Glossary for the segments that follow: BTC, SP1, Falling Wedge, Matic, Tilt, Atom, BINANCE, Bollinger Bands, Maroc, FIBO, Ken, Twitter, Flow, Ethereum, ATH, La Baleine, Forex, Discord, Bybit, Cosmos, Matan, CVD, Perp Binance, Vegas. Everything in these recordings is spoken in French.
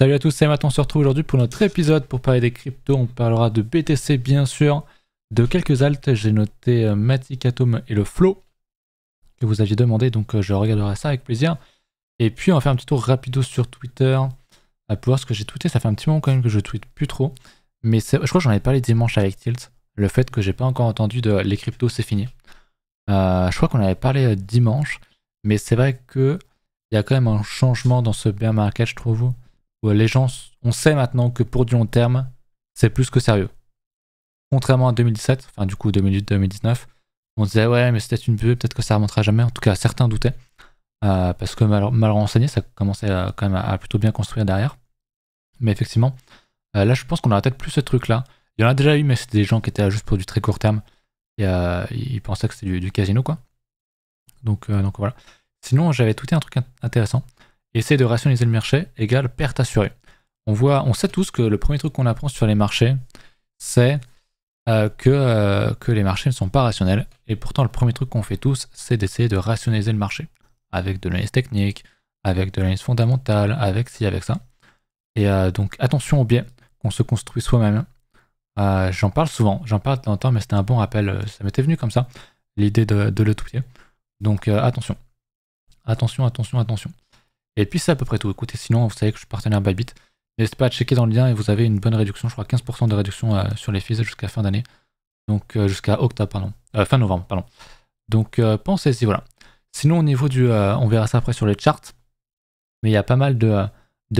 Salut à tous, c'est Matan, on se retrouve aujourd'hui pour notre épisode pour parler des cryptos. On parlera de BTC bien sûr, de quelques alts. J'ai noté Matic, Atom et le Flow que vous aviez demandé, donc je regarderai ça avec plaisir. Et puis on va faire un petit tour rapido sur Twitter pour voir ce que j'ai tweeté. Ça fait un petit moment quand même que je tweete plus trop, mais je crois que j'en ai parlé dimanche avec Tilt, le fait que j'ai pas encore entendu de les cryptos c'est fini. Je crois qu'on avait parlé dimanche, mais c'est vrai que il y a quand même un changement dans ce bear market, je trouve. Où les gens, on sait maintenant que pour du long terme, c'est plus que sérieux. Contrairement à 2017, enfin du coup 2018-2019, on se disait ouais mais c'était une bulle, peut-être que ça remontera jamais. En tout cas certains doutaient, parce que mal renseigné, ça commençait quand même à plutôt bien construire derrière. Mais effectivement, là je pense qu'on aura peut-être plus ce truc là. Il y en a déjà eu, mais c'était des gens qui étaient là juste pour du très court terme, et ils pensaient que c'était du casino quoi. Donc voilà. Sinon j'avais tweeté un truc intéressant. Essayer de rationaliser le marché égale perte assurée. On sait tous que le premier truc qu'on apprend sur les marchés, c'est que les marchés ne sont pas rationnels. Et pourtant, le premier truc qu'on fait tous, c'est d'essayer de rationaliser le marché. Avec de l'analyse technique, avec de l'analyse fondamentale, avec ci, avec ça. Et donc, attention aux biais qu'on se construit soi-même. J'en parle souvent, j'en parle de temps en temps, mais c'était un bon rappel. Ça m'était venu comme ça, l'idée de le tweeter. Donc, attention. Attention, attention, attention. Et puis c'est à peu près tout. Écoutez, sinon vous savez que je suis partenaire Bybit. N'hésitez pas à checker dans le lien et vous avez une bonne réduction, je crois 15% de réduction sur les fees jusqu'à fin d'année. Donc jusqu'à octobre, pardon. Fin novembre, pardon. Donc pensez-y, voilà. Sinon au niveau du... on verra ça après sur les charts. Mais il y a pas mal de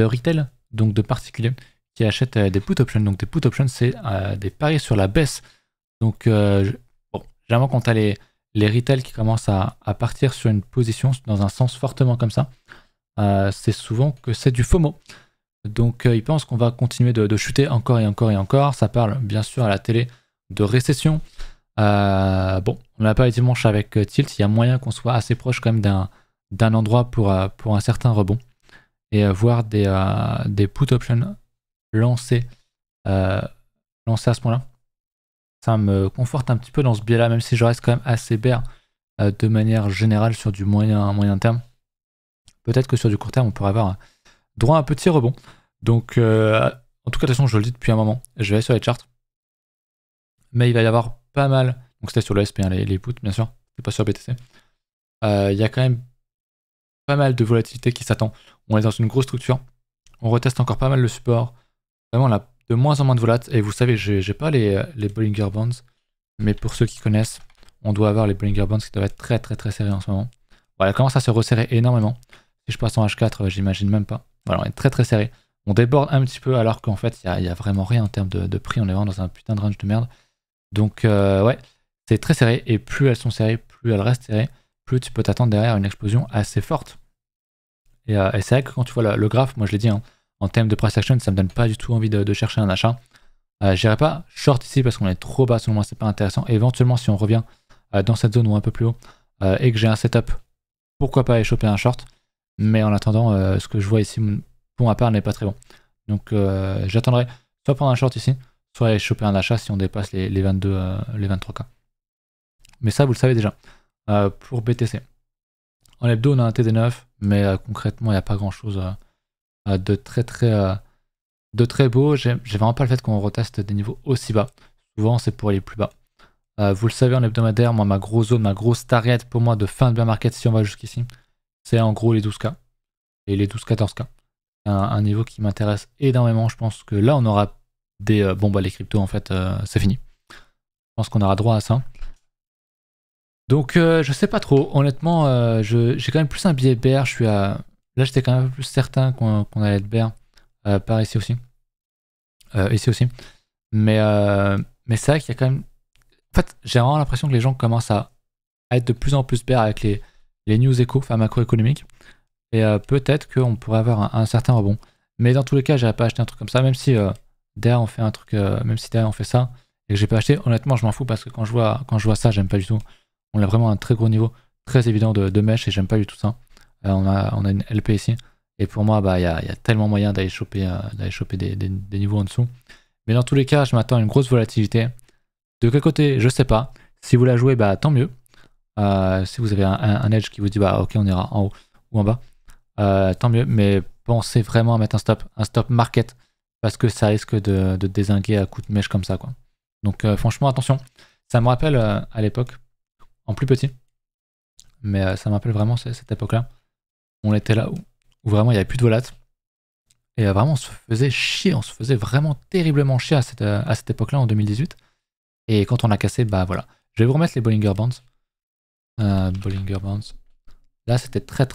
retail, donc de particuliers, qui achètent des put options. Donc des put options, c'est des paris sur la baisse. Donc bon, généralement quand tu as les retail qui commencent à partir sur une position dans un sens fortement comme ça, c'est souvent que c'est du FOMO. Donc ils pensent qu'on va continuer de chuter encore et encore et encore. Ça parle bien sûr à la télé de récession. Bon, on l'a parlé dimanche avec Tilt, il y a moyen qu'on soit assez proche quand même d'un endroit pour un certain rebond. Et voir des put options lancés à ce point-là. Ça me conforte un petit peu dans ce biais-là, même si je reste quand même assez bear de manière générale sur du moyen terme. Peut-être que sur du court terme, on pourrait avoir droit à un petit rebond. Donc, en tout cas, de toute façon, je le dis depuis un moment. Je vais aller sur les charts. Mais il va y avoir pas mal. Donc, c'était sur le SP1, les puts, bien sûr. C'est pas sur BTC. Il y a quand même pas mal de volatilité qui s'attend. On est dans une grosse structure. On reteste encore pas mal le support. Vraiment, on a de moins en moins de volat. Et vous savez, j'ai pas les Bollinger Bands. Mais pour ceux qui connaissent, on doit avoir les Bollinger Bands qui doivent être très, très, très serrés en ce moment. Voilà, commence à se resserrer énormément. Si je passe en H4, j'imagine même pas. Voilà, on est très très serré. On déborde un petit peu alors qu'en fait, il n'y a vraiment rien en termes de prix. On est vraiment dans un putain de range de merde. Donc, ouais, c'est très serré. Et plus elles sont serrées, plus elles restent serrées, plus tu peux t'attendre derrière une explosion assez forte. Et c'est vrai que quand tu vois le graphe, moi je l'ai dit, hein, en termes de price action, ça me donne pas du tout envie de chercher un achat. J'irai pas short ici parce qu'on est trop bas, selon moi, c'est pas intéressant. Et éventuellement, si on revient dans cette zone ou un peu plus haut et que j'ai un setup, pourquoi pas aller choper un short? Mais en attendant, ce que je vois ici, mon appart n'est pas très bon. Donc j'attendrai soit prendre un short ici, soit aller choper un achat si on dépasse les 22, les 23K. Mais ça, vous le savez déjà. Pour BTC. En hebdo, on a un TD9, mais concrètement, il n'y a pas grand-chose de très beau. J'aime vraiment pas le fait qu'on reteste des niveaux aussi bas. Souvent, c'est pour aller plus bas. Vous le savez, en hebdomadaire, moi, ma grosse zone, ma grosse target pour moi de fin de bear market, si on va jusqu'ici, c'est en gros les 12K et les 12-14K. Un niveau qui m'intéresse énormément. Je pense que là, on aura des... bon, bah les cryptos, en fait, c'est fini. Je pense qu'on aura droit à ça. Donc, je sais pas trop. Honnêtement, j'ai quand même plus un billet bear. Je suis à... Là, j'étais quand même un peu plus certain qu'on allait être bear par ici aussi. Ici aussi. Mais c'est vrai qu'il y a quand même... En fait, j'ai vraiment l'impression que les gens commencent à être de plus en plus bear avec les news éco, enfin macroéconomiques, et peut-être qu'on pourrait avoir un certain rebond. Mais dans tous les cas, j'irai pas acheter un truc comme ça, même si derrière on fait un truc, même si derrière on fait ça et que j'ai pas acheté, honnêtement je m'en fous parce que quand je vois ça, j'aime pas du tout. On a vraiment un très gros niveau, très évident de mèche et j'aime pas du tout ça. On a une LP ici et pour moi bah il y a tellement moyen d'aller choper, des niveaux en dessous. Mais dans tous les cas, je m'attends à une grosse volatilité. De quel côté, je sais pas. Si vous la jouez, bah tant mieux. Si vous avez un edge qui vous dit bah ok on ira en haut ou en bas, tant mieux, mais pensez vraiment à mettre un stop market, parce que ça risque de dézinguer à coups de mèche comme ça, quoi. Donc franchement, attention. Ça me rappelle à l'époque, en plus petit, mais ça me rappelle vraiment cette époque-là. On était là où vraiment il n'y avait plus de volat. Et vraiment, on se faisait chier, on se faisait vraiment terriblement chier à cette époque-là, en 2018. Et quand on a cassé, bah voilà. Je vais vous remettre les Bollinger Bands. Bollinger Bands. Là, c'était très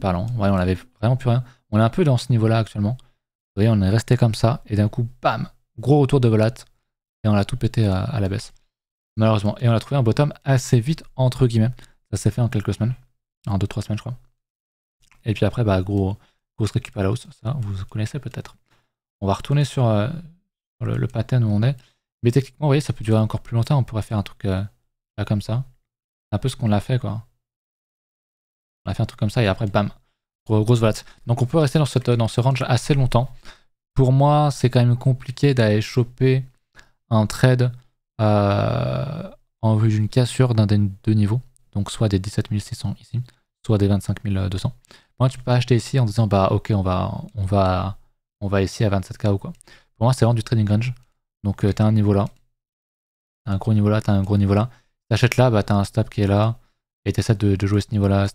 parlant. Ouais, on n'avait vraiment plus rien. On est un peu dans ce niveau-là actuellement. Vous voyez, on est resté comme ça. Et d'un coup, bam, gros retour de volat. Et on a tout pété à la baisse. Malheureusement. Et on a trouvé un bottom assez vite, entre guillemets. Ça s'est fait en quelques semaines. En 2-3 semaines, je crois. Et puis après, bah grosse récup à la hausse, ça vous connaissez peut-être. On va retourner sur le pattern où on est, mais techniquement vous voyez ça peut durer encore plus longtemps. On pourrait faire un truc là comme ça, un peu ce qu'on a fait quoi. On a fait un truc comme ça et après bam, grosse volat. Donc on peut rester dans ce range assez longtemps. Pour moi c'est quand même compliqué d'aller choper un trade en vue d'une cassure d'un des deux niveaux, donc soit des 17 600 ici, soit des 25 200. Moi, tu peux pas acheter ici en disant bah ok on va ici à 27K ou quoi. Pour moi c'est vraiment du trading range. Donc t'as un niveau là, t'as un gros niveau là, t'as un gros niveau là. T'achètes là, bah t'as un stop qui est là et t'essaies de jouer ce niveau là.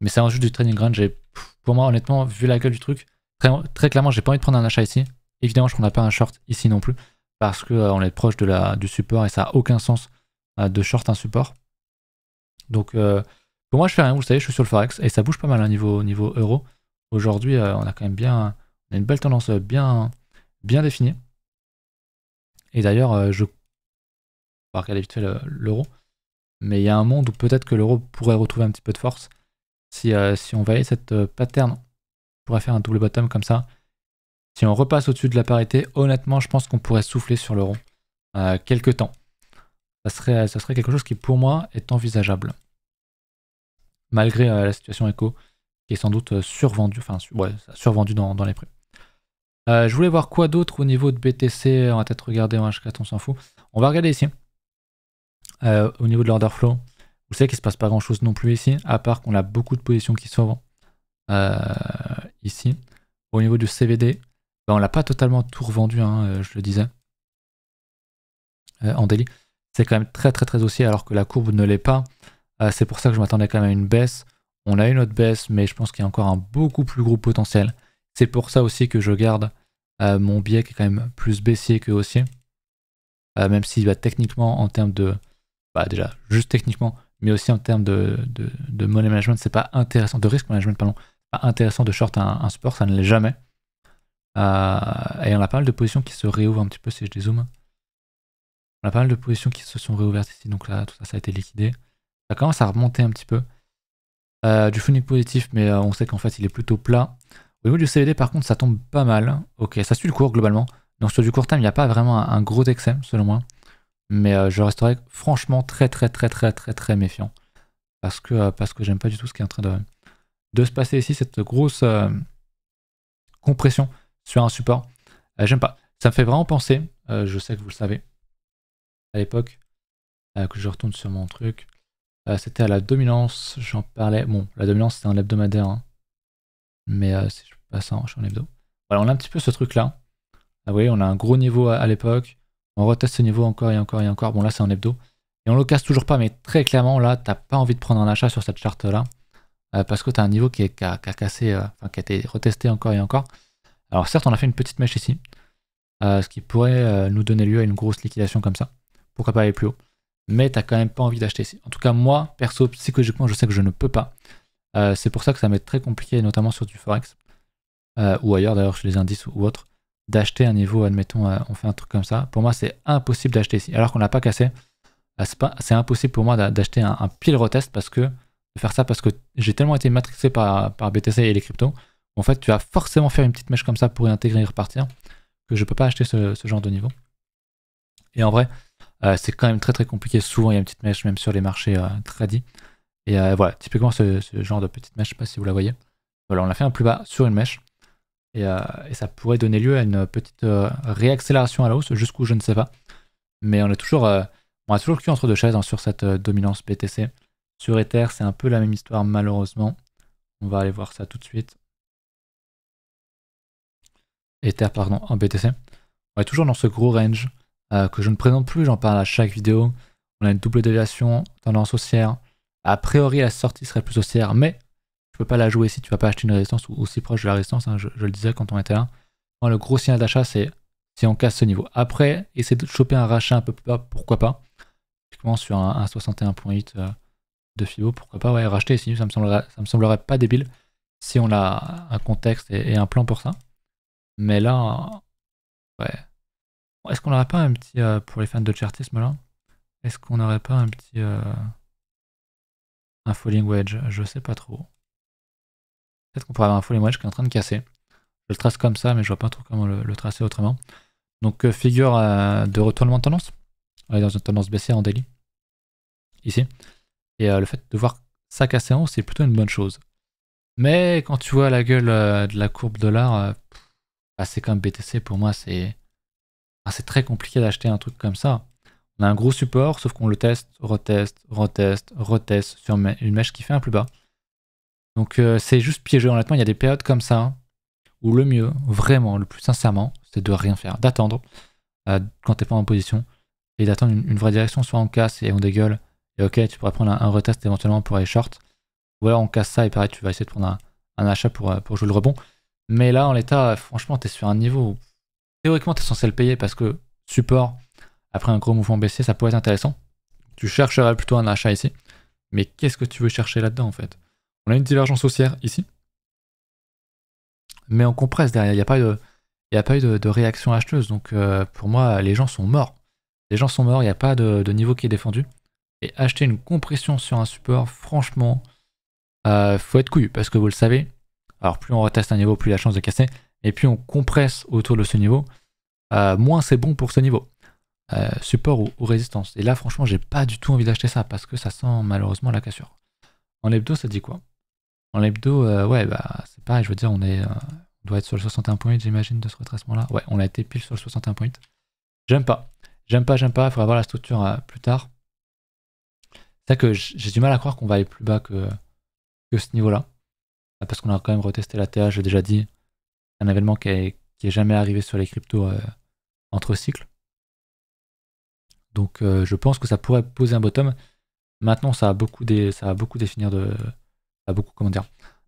Mais c'est juste du trading range et pour moi honnêtement vu la gueule du truc, très clairement j'ai pas envie de prendre un achat ici. Évidemment je prendrai pas un short ici non plus parce que on est proche de du support et ça a aucun sens de short un support. Donc pour moi, je fais rien, vous le savez, je suis sur le Forex et ça bouge pas mal au niveau euro. Aujourd'hui, on a quand même bien une belle tendance bien définie. Et d'ailleurs, on va regarder vite fait l'euro. Mais il y a un monde où peut-être que l'euro pourrait retrouver un petit peu de force. Si on valide cette pattern, on pourrait faire un double bottom comme ça. Si on repasse au-dessus de la parité, honnêtement, je pense qu'on pourrait souffler sur l'euro quelques temps. Ça serait quelque chose qui, pour moi, est envisageable. Malgré la situation éco qui est sans doute survendue, enfin ouais, survendue dans les prix. Je voulais voir quoi d'autre au niveau de BTC, on va peut-être regarder en H4, on s'en fout. On va regarder ici, au niveau de l'order flow, vous savez qu'il ne se passe pas grand-chose non plus ici, à part qu'on a beaucoup de positions qui s'ouvrent ici. Au niveau du CVD, ben, on l'a pas totalement tout revendu, hein, je le disais, en daily. C'est quand même très haussier alors que la courbe ne l'est pas. C'est pour ça que je m'attendais quand même à une baisse. On a une autre baisse, mais je pense qu'il y a encore un beaucoup plus gros potentiel. C'est pour ça aussi que je garde mon biais qui est quand même plus baissier que haussier. Même si bah, techniquement, en termes de... Bah déjà, juste techniquement, mais aussi en termes de money management, c'est pas intéressant. De risk management, pardon. Pas intéressant de short un support, ça ne l'est jamais. Et on a pas mal de positions qui se réouvrent un petit peu si je dézoome. On a pas mal de positions qui se sont réouvertes ici. Donc là, tout ça, ça a été liquidé. Ça commence à remonter un petit peu du funnel positif, mais on sait qu'en fait il est plutôt plat. Au niveau du CVD par contre ça tombe pas mal. Ok, ça suit le cours globalement, donc sur du court terme il n'y a pas vraiment un gros excès selon moi, mais je resterai franchement très méfiant parce que j'aime pas du tout ce qui est en train de se passer ici, cette grosse compression sur un support. J'aime pas, ça me fait vraiment penser, je sais que vous le savez à l'époque que je retourne sur mon truc. C'était à la dominance, j'en parlais. Bon, la dominance c'était un hebdomadaire, hein. Mais si je passe en, je suis en hebdo. Voilà, on a un petit peu ce truc là. Vous voyez, on a un gros niveau à l'époque. On reteste ce niveau encore et encore et encore. Bon, là c'est en hebdo. Et on le casse toujours pas, mais très clairement là, t'as pas envie de prendre un achat sur cette charte là. Parce que t'as un niveau qui a cassé, enfin qui a été retesté encore et encore. Alors certes, on a fait une petite mèche ici. Ce qui pourrait nous donner lieu à une grosse liquidation comme ça. Pourquoi pas aller plus haut? Mais t'as quand même pas envie d'acheter ici. En tout cas, moi, perso, psychologiquement, je sais que je ne peux pas. C'est pour ça que ça m'est très compliqué, notamment sur du Forex, ou ailleurs d'ailleurs, chez les indices ou autres, d'acheter un niveau, admettons, on fait un truc comme ça. Pour moi, c'est impossible d'acheter ici. Alors qu'on n'a pas cassé, c'est impossible pour moi d'acheter un pile retest parce que j'ai tellement été matrixé par BTC et les cryptos. En fait, tu vas forcément faire une petite mèche comme ça pour réintégrer et repartir, que je peux pas acheter ce genre de niveau. Et en vrai, c'est quand même très compliqué. Souvent il y a une petite mèche même sur les marchés tradis. Et voilà, typiquement ce genre de petite mèche, je sais pas si vous la voyez. Voilà, on a fait un plus bas sur une mèche. Et ça pourrait donner lieu à une petite réaccélération à la hausse, jusqu'où je ne sais pas. Mais on a toujours le cul entre deux chaises hein, sur cette dominance BTC. Sur Ether, c'est un peu la même histoire malheureusement. On va aller voir ça tout de suite. Ether pardon, en BTC. On est toujours dans ce gros range que je ne présente plus, j'en parle à chaque vidéo. On a une double déviation, tendance haussière. A priori, la sortie serait plus haussière, mais tu peux pas la jouer si tu vas pas acheter une résistance ou aussi proche de la résistance. Hein, je le disais quand on était là. Moi, le gros signal d'achat, c'est si on casse ce niveau. Après, essayer de choper un rachat un peu plus bas, pourquoi pas. Typiquement sur un 61.8 de FIBO, pourquoi pas. Ouais, racheter ici, ça me semblerait pas débile si on a un contexte et un plan pour ça. Mais là, ouais. Est-ce qu'on n'aurait pas un petit, pour les fans de chartisme là, est-ce qu'on n'aurait pas un petit un falling wedge? Je sais pas trop. Peut-être qu'on pourrait avoir un falling wedge qui est en train de casser. Je le trace comme ça, mais je vois pas trop comment le tracer autrement. Donc figure de retournement de tendance. On est dans une tendance baissière en daily. Ici. Et le fait de voir ça casser en haut, c'est plutôt une bonne chose. Mais quand tu vois la gueule de la courbe dollar, passer comme BTC, pour moi, c'est très compliqué d'acheter un truc comme ça. On a un gros support, sauf qu'on le teste, reteste, reteste, reteste sur une mèche qui fait un plus bas. Donc c'est juste piégeux. Honnêtement, il y a des périodes comme ça où le mieux, vraiment, le plus sincèrement, c'est de rien faire, d'attendre quand t'es pas en position et d'attendre une vraie direction. Soit on casse et on dégueule, et ok, tu pourrais prendre un retest éventuellement pour aller short. Ou alors on casse ça et pareil, tu vas essayer de prendre un achat pour jouer le rebond. Mais là, en l'état, franchement, t'es sur un niveau où théoriquement, t'es censé le payer parce que support. Après un gros mouvement baissier, ça pourrait être intéressant. Tu chercherais plutôt un achat ici. Mais qu'est-ce que tu veux chercher là-dedans en fait? On a une divergence haussière ici. Mais on compresse derrière. Il n'y a pas eu de réaction acheteuse. Donc pour moi, les gens sont morts. Les gens sont morts, il n'y a pas de niveau qui est défendu. Et acheter une compression sur un support, franchement, faut être couillu. Parce que vous le savez, alors plus on reteste un niveau, plus la chance de casser. Et puis on compresse autour de ce niveau. Moins c'est bon pour ce niveau. Support ou résistance. Et là, franchement, j'ai pas du tout envie d'acheter ça parce que ça sent malheureusement la cassure. En hebdo, ça dit quoi? En hebdo, ouais, bah c'est pareil, je veux dire, on est, on doit être sur le 61.8, j'imagine, de ce retracement-là. Ouais, on a été pile sur le 61.8. J'aime pas, il faudra voir la structure plus tard. C'est ça que j'ai du mal à croire qu'on va aller plus bas que ce niveau-là. Parce qu'on a quand même retesté la ATH, j'ai déjà dit, un événement qui est jamais arrivé sur les cryptos entre cycles. Donc je pense que ça pourrait poser un bottom. Maintenant, ça va beaucoup comment dire,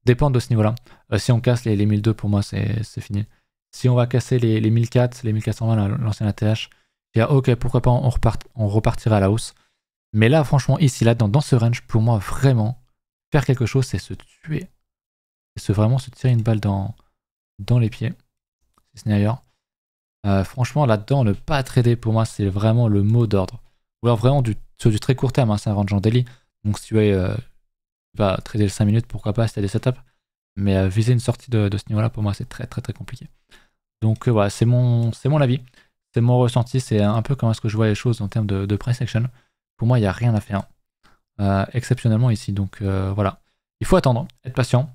dépendre de ce niveau-là. Si on casse les 1002, pour moi, c'est fini. Si on va casser les 1004, les 1420, l'ancienne ATH, et là, ok, pourquoi pas, on repartira à la hausse. Mais là, franchement, ici, là, dans ce range, pour moi, vraiment, faire quelque chose, c'est se tuer. C'est vraiment se tirer une balle dans les pieds, si ce n'est ailleurs. Franchement, là-dedans, ne pas trader, pour moi, c'est vraiment le mot d'ordre. Ou alors vraiment sur du très court terme, hein, c'est un range en daily. Donc si tu veux trader le 5 minutes, pourquoi pas, si tu as des setups. Mais viser une sortie de ce niveau-là, pour moi, c'est très compliqué. Donc voilà, c'est mon avis, c'est mon ressenti, c'est un peu comment est-ce que je vois les choses en termes de price action. Pour moi, il n'y a rien à faire, exceptionnellement ici. Donc voilà, il faut attendre, être patient,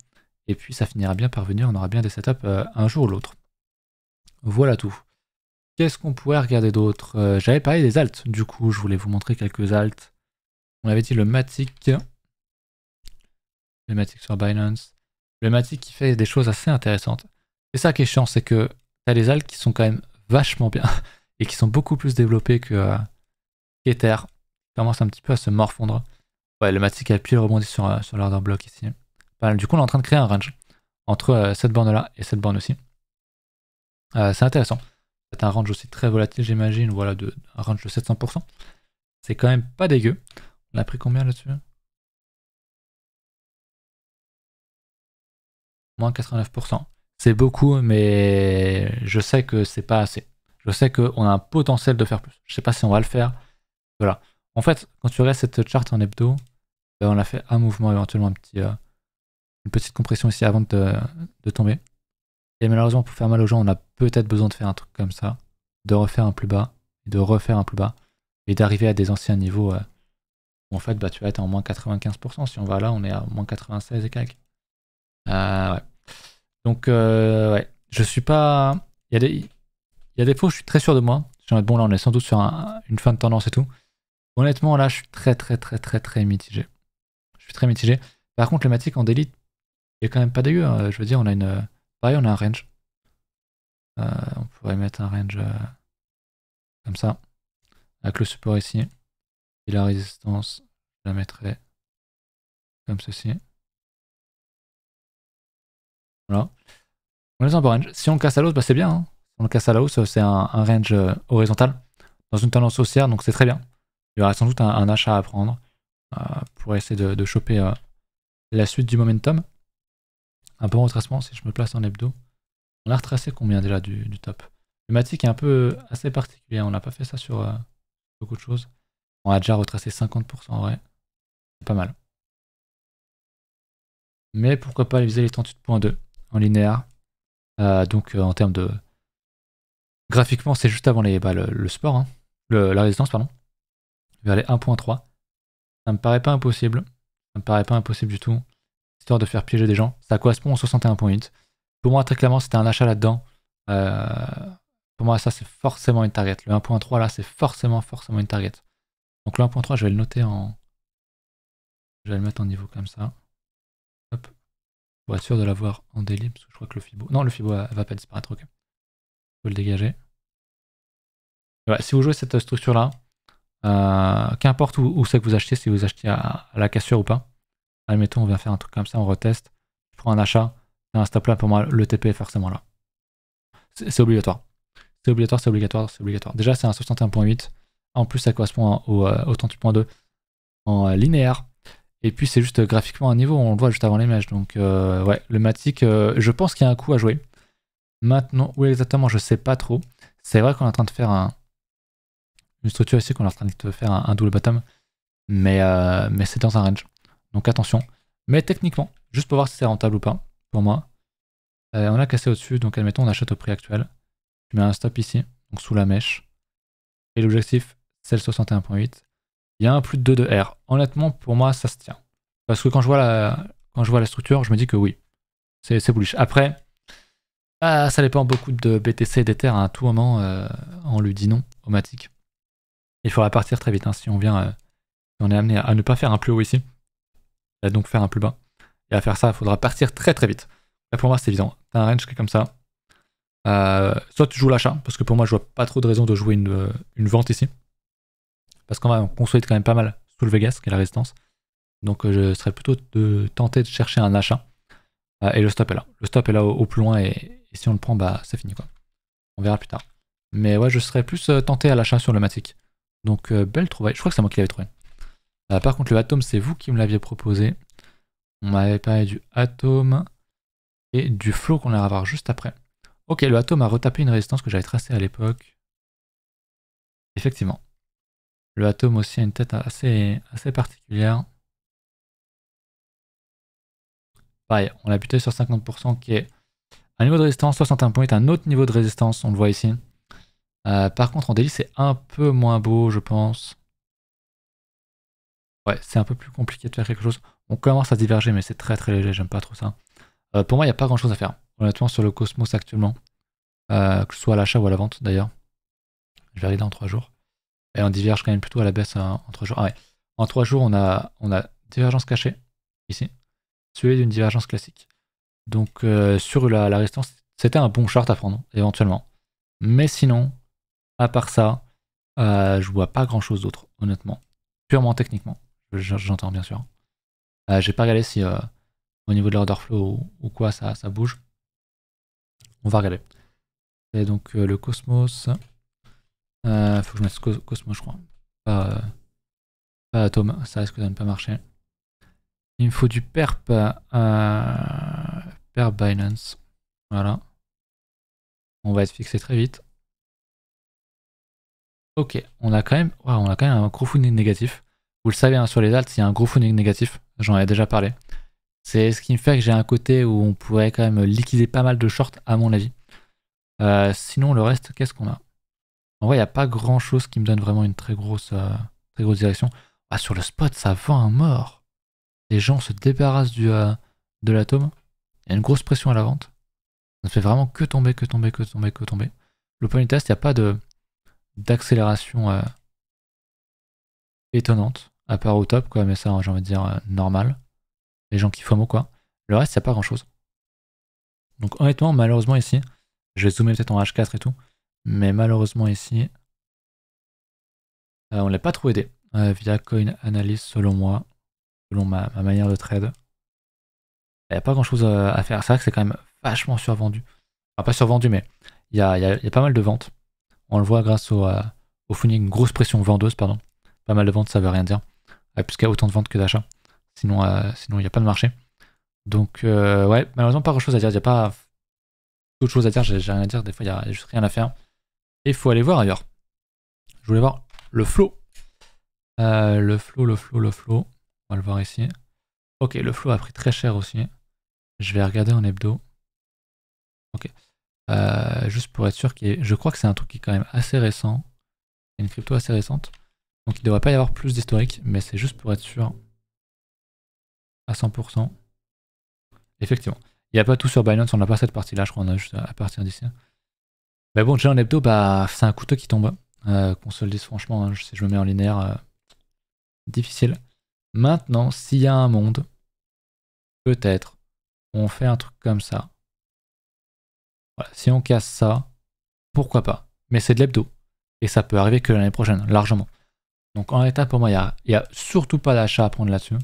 et puis ça finira bien par venir, on aura bien des setups un jour ou l'autre. Voilà tout. Qu'est-ce qu'on pourrait regarder d'autre? J'avais parlé des alts, du coup, je voulais vous montrer quelques alts. On avait dit le Matic. Le Matic sur Binance. Le Matic qui fait des choses assez intéressantes. C'est ça qui est chiant, c'est que tu as des alts qui sont quand même vachement bien et qui sont beaucoup plus développés qu'Ether. Ils commencent un petit peu à se morfondre. Ouais, le Matic a pile rebondi sur l'order block ici. Enfin, du coup, on est en train de créer un range entre cette borne-là et cette borne aussi. C'est intéressant. C'est un range aussi très volatile, j'imagine, voilà, un range de 700%. C'est quand même pas dégueu. On a pris combien là-dessus? Moins 89%. C'est beaucoup, mais je sais que c'est pas assez. Je sais qu'on a un potentiel de faire plus. Je sais pas si on va le faire. Voilà. En fait, quand tu regardes cette charte en hebdo, on a fait un mouvement, éventuellement une petite compression ici avant de tomber. Et malheureusement, pour faire mal aux gens, on a peut-être besoin de faire un truc comme ça, de refaire un plus bas, de refaire un plus bas, et d'arriver à des anciens niveaux où en fait, bah, tu vas être en moins 95%. Si on va là, on est à moins 96 et quelques. Ouais. Donc, ouais, je suis pas... Il y a des fois où je suis très sûr de moi. Je suis en mode, bon, là, on est sans doute sur une fin de tendance et tout. Honnêtement, là, je suis très mitigé. Je suis très mitigé. Par contre, le Matic en daily, il est quand même pas dégueu. Je veux dire, on a un range. On pourrait mettre un range comme ça, avec le support ici. Et la résistance, je la mettrai comme ceci. Voilà. On est en range. Si on le casse à la hausse, bah c'est bien. Hein. Si on le casse à la hausse, c'est un range horizontal dans une tendance haussière, donc c'est très bien. Il y aura sans doute un achat à prendre pour essayer de choper la suite du momentum. Un peu en retracement, si je me place en hebdo. On a retracé combien déjà du top? Le Matic est un peu assez particulier, on n'a pas fait ça sur beaucoup de choses. On a déjà retracé 50% en vrai, c'est pas mal. Mais pourquoi pas viser les 38.2 en linéaire. Donc en termes de... Graphiquement c'est juste avant les, le support, hein. La résistance pardon, vers les 1.3. Ça me paraît pas impossible, ça me paraît pas impossible du tout, histoire de faire piéger des gens. Ça correspond au 61.8. Pour moi, très clairement, c'était un achat là-dedans. Pour moi, ça, c'est forcément une target. Le 1.3, là, c'est forcément une target. Donc le 1.3, je vais le noter en... Je vais le mettre en niveau comme ça. Hop. Pour être sûr de l'avoir en délit, parce que je crois que le FIBO... Non, le FIBO va pas disparaître, ok. Il faut le dégager. Ouais, si vous jouez cette structure-là, qu'importe où c'est que vous achetez, si vous achetez à la cassure ou pas. Admettons, on va faire un truc comme ça, on reteste. Je prends un achat. Un stop là, pour moi, le TP est forcément là. C'est obligatoire. C'est obligatoire, c'est obligatoire, c'est obligatoire. Déjà, c'est un 61.8. En plus, ça correspond au 38.2 en linéaire. Et puis, c'est juste graphiquement un niveau, on le voit juste avant les mèches. Donc, ouais, le Matic, je pense qu'il y a un coup à jouer. Maintenant, où exactement, je sais pas trop. C'est vrai qu'on est en train de faire une structure ici, qu'on est en train de faire un double bottom. Mais c'est dans un range. Donc, attention. Mais techniquement, juste pour voir si c'est rentable ou pas. Pour moi, on a cassé au-dessus, donc admettons on achète au prix actuel. Je mets un stop ici, donc sous la mèche. Et l'objectif, c'est le 61.8. Il y a un plus de 2 de R. Honnêtement, pour moi, ça se tient. Parce que quand je vois la structure, je me dis que oui, c'est bullish. Après, ça dépend beaucoup de BTC et d'Ether. À tout moment, on lui dit non au Matic. Il faudra partir très vite hein, si on vient, si on est amené à ne pas faire un plus haut ici, et donc faire un plus bas. Et à faire ça, il faudra partir très très vite. Là pour moi c'est évident, t'as un range qui est comme ça. Soit tu joues l'achat, parce que pour moi je vois pas trop de raison de jouer une vente ici. Parce qu'on va consolider quand même pas mal sous le Vegas, qui est la résistance. Donc je serais plutôt tenté de chercher un achat. Et le stop est là. Le stop est là au plus loin et si on le prend, bah c'est fini quoi. On verra plus tard. Mais ouais, je serais plus tenté à l'achat sur le Matic. Donc belle trouvaille, je crois que c'est moi qui l'avais trouvé. Par contre le Atom, c'est vous qui me l'aviez proposé. On m'avait parlé du Atom et du Flow qu'on ira voir juste après. Ok, le Atom a retapé une résistance que j'avais tracée à l'époque. Effectivement. Le Atom aussi a une tête assez particulière. Pareil, on l'a buté sur 50% qui est un niveau de résistance, 61 points est un autre niveau de résistance, on le voit ici. Par contre, en daily, c'est un peu moins beau, je pense. Ouais, c'est un peu plus compliqué de faire quelque chose. On commence à diverger, mais c'est très très léger, j'aime pas trop ça. Pour moi, il n'y a pas grand chose à faire, honnêtement, sur le Cosmos actuellement. Que ce soit à l'achat ou à la vente, d'ailleurs. Je vais regarder en 3 jours. Et on diverge quand même plutôt à la baisse hein, en 3 jours. Ah ouais. En 3 jours, on a divergence cachée, ici. Suivi d'une divergence classique. Donc, sur la résistance, c'était un bon chart à prendre, éventuellement. Mais sinon, à part ça, je vois pas grand chose d'autre, honnêtement. Purement techniquement, j'entends bien sûr. J'ai pas regardé si au niveau de l'order flow ou quoi ça bouge. On va regarder. Et donc le Cosmos. Faut que je mette Cosmos, je crois. Pas Atom, ça risque de ne pas marcher. Il me faut du Perp Binance. Voilà. On va être fixé très vite. Ok, on a quand même un gros funding négatif. Vous le savez, hein, sur les alts, il y a un gros funding négatif. J'en ai déjà parlé. C'est ce qui me fait que j'ai un côté où on pourrait quand même liquider pas mal de shorts, à mon avis. Sinon, le reste, qu'est-ce qu'on a? En vrai, il n'y a pas grand-chose qui me donne vraiment une très grosse direction. Ah, sur le spot, ça vend un mort. Les gens se débarrassent de l'Atom. Il y a une grosse pression à la vente. Ça ne fait vraiment que tomber, que tomber, que tomber, que tomber. Le point de test, il n'y a pas d'accélération étonnante, à part au top, quoi, mais ça, j'ai envie de dire normal. Les gens qui FOMO, quoi. Le reste, il n'y a pas grand chose. Donc, honnêtement, malheureusement, ici, Je vais zoomer peut-être en H4 et tout. Mais malheureusement ici, on ne l'a pas trop aidé. Via Coin Analyse, selon moi, selon ma manière de trade. Il n'y a pas grand-chose à faire. C'est vrai que c'est quand même vachement survendu. Enfin, pas survendu, mais il y a pas mal de ventes. On le voit grâce au funding, une grosse pression vendeuse, pardon. Pas mal de ventes, ça veut rien dire. Puisqu'il y a autant de ventes que d'achats. Sinon, il n'y a pas de marché. Donc, ouais, malheureusement, pas grand-chose à dire. Il n'y a pas d'autres choses à dire. J'ai rien à dire. Des fois, il n'y a juste rien à faire. Et il faut aller voir ailleurs. Je voulais voir le flow. Le flow. On va le voir ici. Ok, le flow a pris très cher aussi. Je vais regarder en hebdo. Ok. Juste pour être sûr qu'il y ait... Je crois que c'est un truc qui est quand même assez récent. Une crypto assez récente. Donc il ne devrait pas y avoir plus d'historique, mais c'est juste pour être sûr à 100%. Effectivement. Il n'y a pas tout sur Binance, on n'a pas cette partie-là, je crois, on a juste à partir d'ici. Mais bon, déjà en hebdo, bah, c'est un couteau qui tombe. Qu'on se le dise franchement, hein, si je me mets en linéaire, difficile. Maintenant, s'il y a un monde, peut-être, on fait un truc comme ça. Voilà, si on casse ça, pourquoi pas? Mais c'est de l'hebdo. Et ça peut arriver que l'année prochaine, largement. Donc en état, pour moi, il n'y a surtout pas d'achat à prendre là-dessus.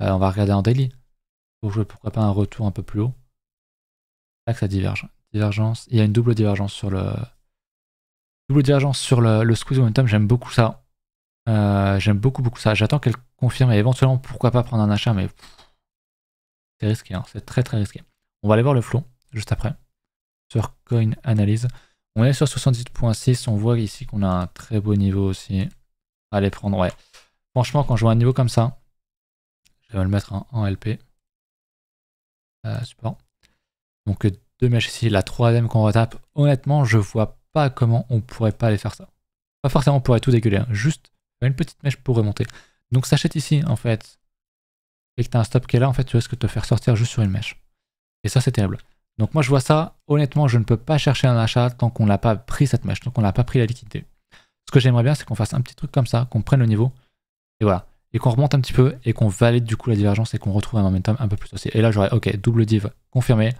On va regarder en daily. Faut jouer pourquoi pas un retour un peu plus haut. Là que ça diverge. Divergence. Il y a une double divergence sur le... Double divergence sur le squeeze momentum, j'aime beaucoup ça. J'aime beaucoup ça. J'attends qu'elle confirme et éventuellement, pourquoi pas prendre un achat, mais... C'est risqué, hein. C'est très risqué. On va aller voir le flow, juste après. Sur Coin Analyse. On est sur 78.6, on voit ici qu'on a un très beau niveau aussi. Allez prendre, ouais. Franchement, quand je vois un niveau comme ça, je vais le mettre en LP. Support. Donc 2 mèches ici, la troisième qu'on retape. Honnêtement, je vois pas comment on pourrait pas aller faire ça. Pas forcément on pourrait tout dégueuler, hein. Juste une petite mèche pour remonter. Donc s'achète ici, en fait, et que tu as un stop qui est là, en fait, tu risques de te faire sortir juste sur une mèche. Et ça, c'est terrible. Donc moi je vois ça, honnêtement je ne peux pas chercher un achat tant qu'on n'a pas pris cette mèche, tant qu'on n'a pas pris la liquidité. Ce que j'aimerais bien c'est qu'on fasse un petit truc comme ça, qu'on prenne le niveau, et voilà, et qu'on remonte un petit peu, et qu'on valide du coup la divergence, et qu'on retrouve un momentum un peu plus aussi. Et là j'aurais, ok, double div confirmé,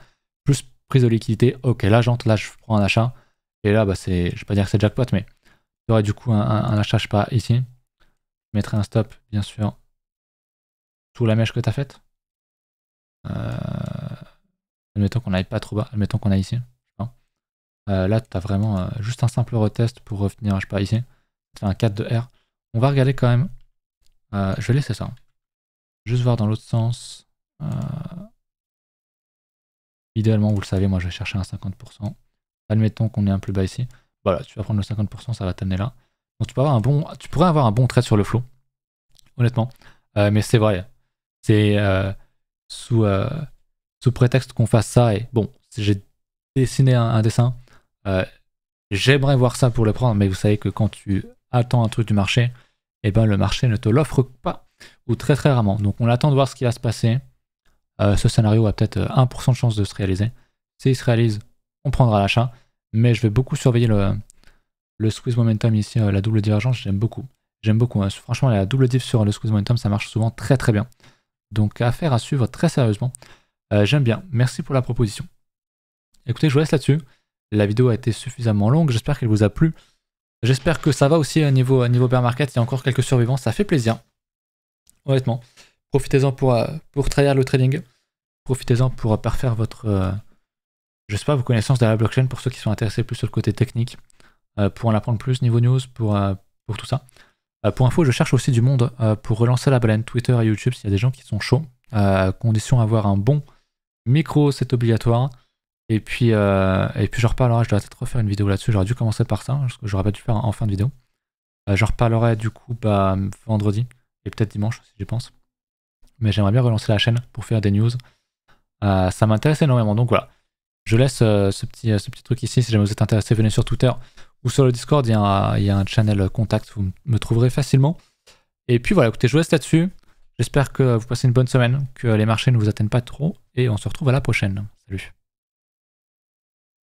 plus prise de liquidité, ok là j'entre, là je prends un achat, et là bah c'est, je vais pas dire que c'est jackpot, mais j'aurais du coup un achat, je sais pas, ici, je mettrais un stop bien sûr, sous la mèche que tu as faite. Admettons qu'on n'aille pas trop bas, admettons qu'on aille ici. Là, tu as vraiment juste un simple retest pour revenir, je sais pas, ici. C'est un 4 de R. On va regarder quand même. Je vais laisser ça. Juste voir dans l'autre sens. Idéalement, vous le savez, moi je vais chercher un 50%. Admettons qu'on est un plus bas ici. Voilà, tu vas prendre le 50%, ça va t'amener là. Donc tu peux avoir un bon, tu pourrais avoir un bon trade sur le flow, honnêtement. Mais c'est vrai. C'est sous prétexte qu'on fasse ça, et bon, j'ai dessiné un dessin, j'aimerais voir ça pour le prendre, mais vous savez que quand tu attends un truc du marché, eh ben le marché ne te l'offre pas, ou très rarement. Donc on attend de voir ce qui va se passer. Ce scénario a peut-être 1% de chance de se réaliser. S'il se réalise, on prendra l'achat, mais je vais beaucoup surveiller le squeeze momentum ici, la double divergence, j'aime beaucoup. Franchement, la double div sur le squeeze momentum, ça marche souvent très bien. Donc affaire à suivre très sérieusement. J'aime bien, merci pour la proposition. Écoutez, je vous laisse là-dessus. La vidéo a été suffisamment longue, j'espère qu'elle vous a plu. J'espère que ça va aussi niveau bear market, il y a encore quelques survivants, ça fait plaisir. Honnêtement, profitez-en pour trahir le trading. Profitez-en pour parfaire votre, je sais pas, vos connaissances de la blockchain pour ceux qui sont intéressés plus sur le côté technique, pour en apprendre plus niveau news, pour tout ça. Pour info, je cherche aussi du monde pour relancer la baleine Twitter et YouTube s'il y a des gens qui sont chauds, condition d'avoir un bon micro, c'est obligatoire. Et puis je reparlerai, je dois peut-être refaire une vidéo là-dessus, j'aurais dû commencer par ça, parce que j'aurais pas dû faire en fin de vidéo. Je reparlerai du coup bah, vendredi, et peut-être dimanche si j'y pense. Mais j'aimerais bien relancer la chaîne pour faire des news. Ça m'intéresse énormément, donc voilà. Je laisse ce petit truc ici, si jamais vous êtes intéressé, venez sur Twitter ou sur le Discord, il y a un channel contact, vous me trouverez facilement. Et puis voilà, écoutez, je vous laisse là-dessus. J'espère que vous passez une bonne semaine, que les marchés ne vous atteignent pas trop, et on se retrouve à la prochaine. Salut.